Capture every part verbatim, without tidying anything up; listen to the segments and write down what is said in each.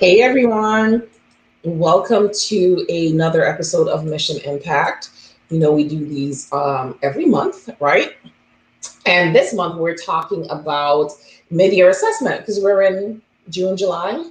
Hey everyone, welcome to another episode of Mission Impact. You know, we do these um, every month, right? And this month we're talking about mid-year assessment because we're in June, July, right?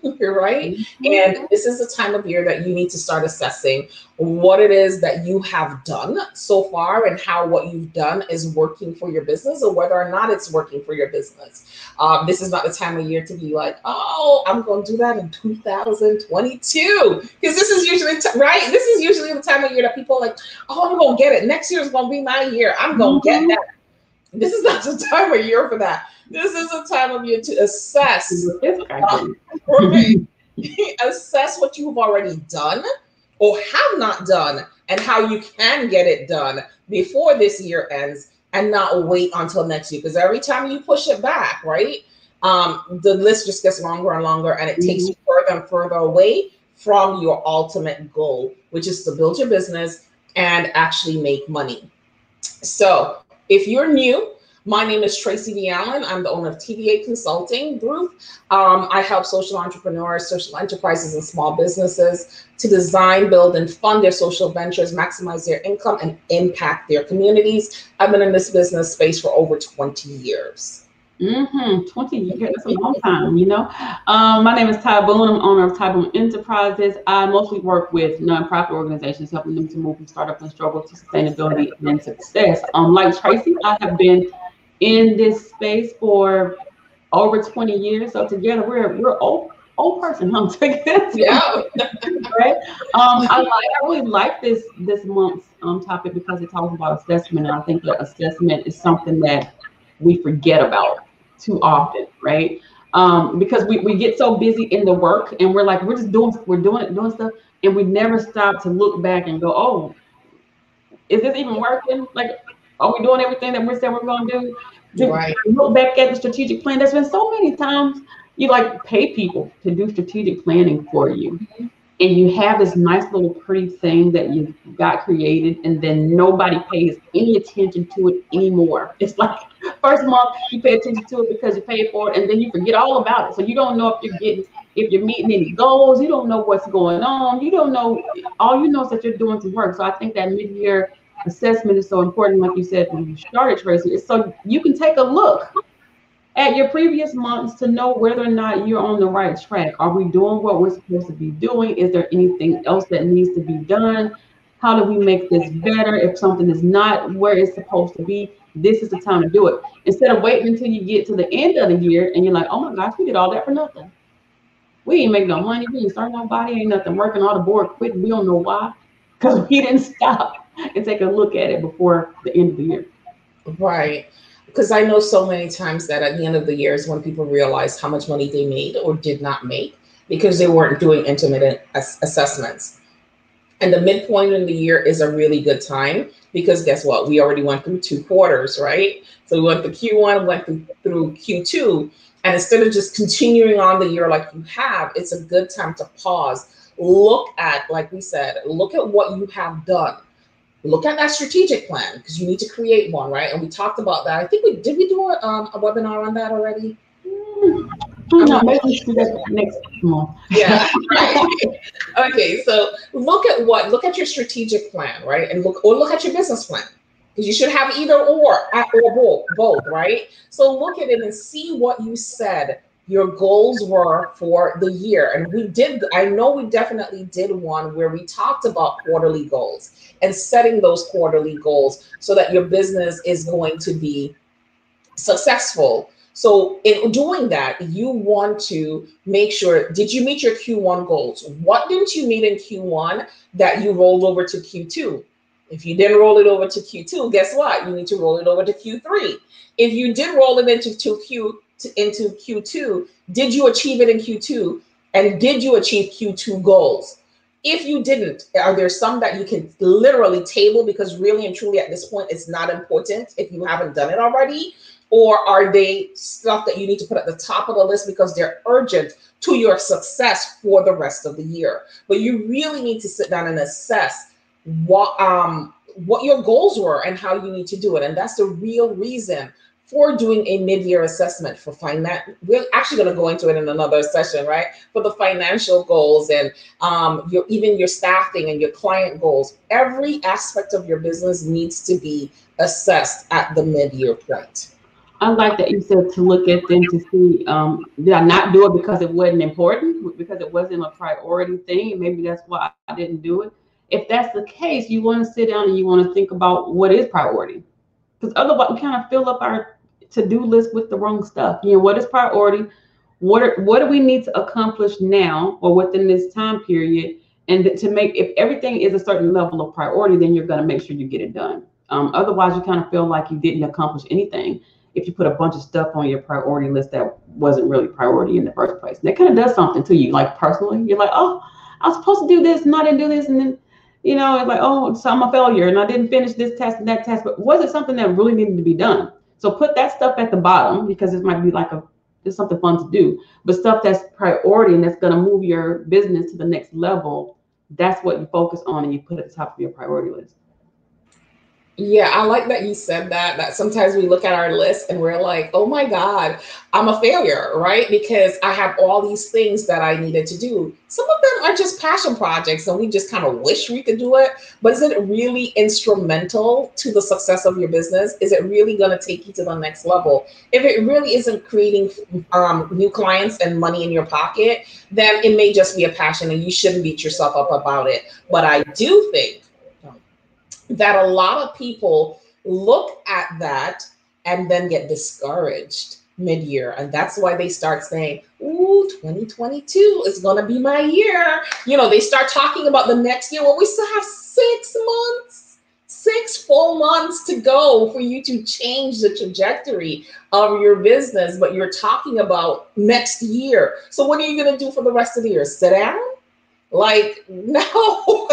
Mm-hmm. And this is the time of year that you need to start assessing what it is that you have done so far and how what you've done is working for your business or whether or not it's working for your business. Um, this is not the time of year to be like, oh, I'm going to do that in two thousand twenty-two. Because this is usually, t- right? This is usually the time of year that people are like, oh, I'm going to get it. Next year is going to be my year. I'm going to mm-hmm. get that. This is not the time of year for that. This is the time of year to assess, um, assess what you've already done or have not done and how you can get it done before this year ends and not wait until next year. Because every time you push it back, right, um, the list just gets longer and longer and it mm-hmm. takes you further and further away from your ultimate goal, which is to build your business and actually make money. So if you're new, my name is Tracy V. Allen. I'm the owner of T V A Consulting Group. Um, I help social entrepreneurs, social enterprises, and small businesses to design, build, and fund their social ventures, maximize their income, and impact their communities. I've been in this business space for over twenty years. Mm-hmm. twenty years, that's a long time, you know. Um, my name is Ty Boone. I'm owner of Ty Boone Enterprises. I mostly work with nonprofit organizations, helping them to move from startup and struggle to sustainability and success. Um, like Tracy, I have been in this space for over twenty years. So together we're we're old old person, huh? Together. Yeah. Right. Um, I like I really like this this month's um topic because it talks about assessment, and I think that assessment is something that we forget about too often, right? Um, because we, we get so busy in the work and we're like, we're just doing, we're doing it, doing stuff. And we never stop to look back and go, oh, is this even working? Like, are we doing everything that we said we're going to do? do right. Look back at the strategic plan. There's been so many times you like pay people to do strategic planning for you. Mm-hmm. And you have this nice little pretty thing that you got created, and then nobody pays any attention to it anymore. It's like first month you pay attention to it because you paid for it, and then you forget all about it. So you don't know if you're getting, if you're meeting any goals. You don't know what's going on. You don't know. All you know is that you're doing some work. So I think that mid-year assessment is so important. Like you said when you started, Tracy, it's so you can take a look at your previous months to know whether or not you're on the right track. Are we doing what we're supposed to be doing? Is there anything else that needs to be done? How do we make this better? If something is not where it's supposed to be, this is the time to do it. Instead of waiting until you get to the end of the year and you're like, oh my gosh, we did all that for nothing. We ain't make no money, we ain't starting nobody, ain't nothing working, all the board quit. We don't know why, because we didn't stop and take a look at it before the end of the year. Right. Because I know so many times that at the end of the year is when people realize how much money they made or did not make because they weren't doing intermittent ass- assessments. And the midpoint in the year is a really good time because guess what? We already went through two quarters, right? So we went through Q one, went through, through Q two. And instead of just continuing on the year like you have, it's a good time to pause. Look at, like we said, look at what you have done. Look at that strategic plan because you need to create one, right? And we talked about that. I think we did we do a, um, a webinar on that already? Mm. No, maybe we do next month. Yeah. Right. Okay. So look at what look at your strategic plan, right? And look or look at your business plan because you should have either or or both, both, right? So look at it and see what you said your goals were for the year. And we did, I know we definitely did one where we talked about quarterly goals and setting those quarterly goals so that your business is going to be successful. So in doing that, you want to make sure, did you meet your Q one goals? What didn't you meet in Q one that you rolled over to Q two? If you didn't roll it over to Q two, guess what? You need to roll it over to Q three. If you did roll it into Q two, To, into Q two, did you achieve it in Q two? And did you achieve Q two goals? If you didn't, are there some that you can literally table because really and truly at this point, it's not important if you haven't done it already? Or are they stuff that you need to put at the top of the list because they're urgent to your success for the rest of the year? But you really need to sit down and assess what, um, what your goals were and how you need to do it. And that's the real reason for doing a mid-year assessment for finance. We're actually going to go into it in another session, right? For the financial goals and um, your even your staffing and your client goals. Every aspect of your business needs to be assessed at the mid-year point. I like that you said to look at them to see, um, did I not do it because it wasn't important, because it wasn't a priority thing, and maybe that's why I didn't do it. If that's the case, you want to sit down and you want to think about what is priority, because otherwise we kind of fill up our to-do list with the wrong stuff. You know, what is priority? What are, what do we need to accomplish now or within this time period? And to make, if everything is a certain level of priority, then you're going to make sure you get it done. Um, otherwise, you kind of feel like you didn't accomplish anything if you put a bunch of stuff on your priority list that wasn't really priority in the first place. And that kind of does something to you, like personally. You're like, oh, I was supposed to do this and I didn't do this. And then, you know, it's like, oh, so I'm a failure and I didn't finish this task and that task. But was it something that really needed to be done? So put that stuff at the bottom, because it might be like a, it's something fun to do. But stuff that's priority and that's going to move your business to the next level, that's what you focus on and you put at the top of your priority list. Yeah, I like that you said that, that sometimes we look at our list and we're like, oh my God, I'm a failure, right? Because I have all these things that I needed to do. Some of them are just passion projects and we just kind of wish we could do it. But is it really instrumental to the success of your business? Is it really going to take you to the next level? If it really isn't creating um, new clients and money in your pocket, then it may just be a passion and you shouldn't beat yourself up about it. But I do think that a lot of people look at that and then get discouraged mid-year. And that's why they start saying, ooh, twenty twenty-two is going to be my year. You know, they start talking about the next year. Well, we still have six months, six full months to go for you to change the trajectory of your business. But you're talking about next year. So what are you going to do for the rest of the year? Sit down? Like, no.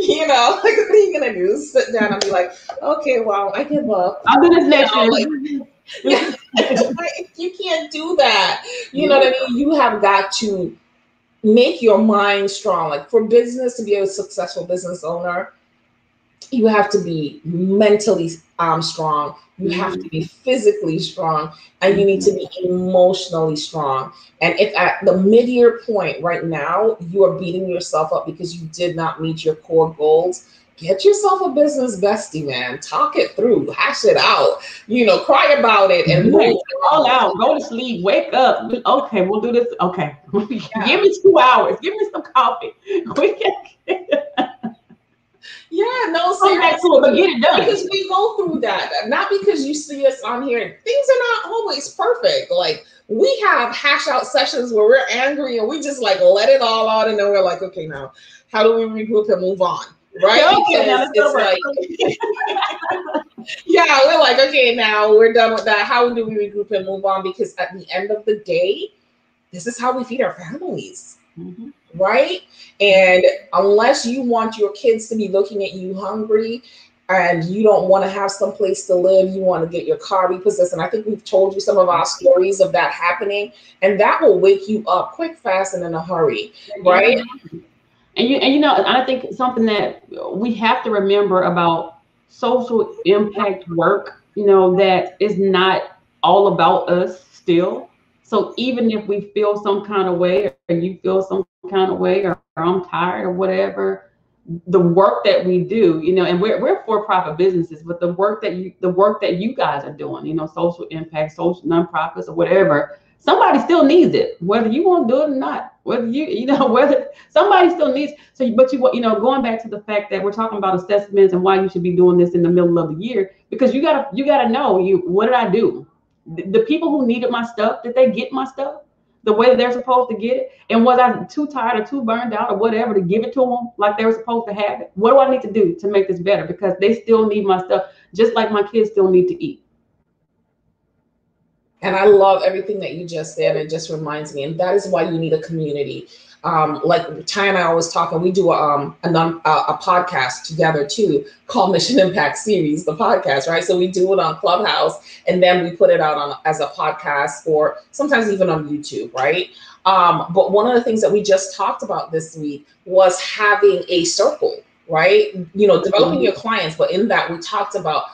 You know, like, what are you gonna do? Sit down and be like, okay, wow, I give up. I'll do this next year. Like, yeah, like, you can't do that. You yeah. know what I mean? You have got to make your mind strong. Like, for business to be a successful business owner, you have to be mentally um, strong. You have to be physically strong, and you need to be emotionally strong. And if at the mid-year point right now, you are beating yourself up because you did not meet your core goals, get yourself a business bestie, man. Talk it through, hash it out, you know, cry about it and move it all out. Go to sleep, wake up. Okay, we'll do this. Okay. Yeah. Give me two hours. Give me some coffee. Yeah, no, seriously, cool, but get it done. Because we go through that, not because you see us on here. Things are not always perfect. Like, we have hash out sessions where we're angry and we just like let it all out, and then we're like, okay, now how do we regroup and move on, right? Okay, because it's right. Like, yeah, we're like, okay, now we're done with that. How do we regroup and move on? Because at the end of the day, this is how we feed our families. Mm-hmm. Right? And unless you want your kids to be looking at you hungry and you don't want to have some place to live, you want to get your car repossessed. And I think we've told you some of our stories of that happening, and that will wake you up quick, fast, and in a hurry. Right? And you, and you know, I think something that we have to remember about social impact work, you know, that is not all about us still. So even if we feel some kind of way, or you feel some kind of way, or, or I'm tired or whatever, the work that we do, you know, and we're, we're for-profit businesses, but the work that you, the work that you guys are doing, you know, social impact, social nonprofits or whatever, somebody still needs it, whether you want to do it or not, whether you, you know, whether somebody still needs it. So, but you, you know, going back to the fact that we're talking about assessments and why you should be doing this in the middle of the year, because you gotta, you gotta know you, what did I do? The people who needed my stuff, did they get my stuff the way they're supposed to get it? And was I too tired or too burned out or whatever to give it to them like they were supposed to have it? What do I need to do to make this better? Because they still need my stuff, just like my kids still need to eat. And I love everything that you just said. It just reminds me. And that is why you need a community. Um, like Ty and I always talk, and we do a, um, a, non, a, a podcast together too called Mission Impact Series, the podcast, right? So we do it on Clubhouse, and then we put it out on as a podcast, or sometimes even on YouTube, right? Um, but one of the things that we just talked about this week was having a circle, right? You know, developing your clients, but in that we talked about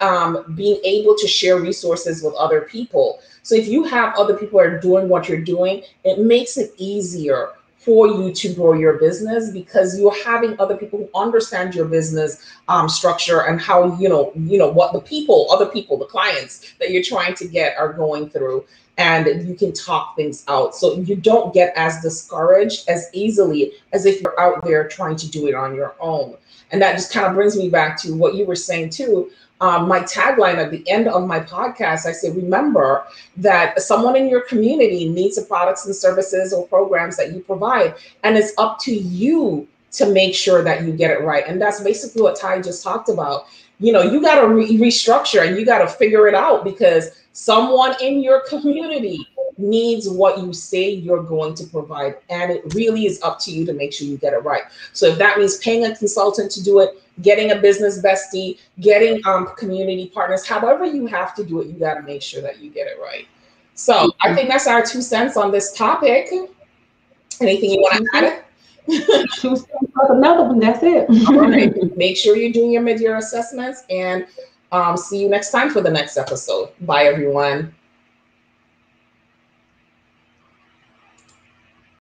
um, being able to share resources with other people. So if you have other people that are doing what you're doing, it makes it easier for you to grow your business because you're having other people who understand your business um, structure and how, you know, you know what the people, other people, the clients that you're trying to get are going through, and you can talk things out. So you don't get as discouraged as easily as if you're out there trying to do it on your own. And that just kind of brings me back to what you were saying too. Um, my tagline at the end of my podcast, I say, remember that someone in your community needs the products and services or programs that you provide, and it's up to you to make sure that you get it right. And that's basically what Ty just talked about. You know, you got to re restructure and you got to figure it out because someone in your community needs what you say you're going to provide. And it really is up to you to make sure you get it right. So if that means paying a consultant to do it, getting a business bestie, getting um, community partners, however you have to do it, you got to make sure that you get it right. So I think that's our two cents on this topic. Anything you want to add? Another one, that's it. All right. Make sure you're doing your mid-year assessments, and um, see you next time for the next episode. Bye, everyone.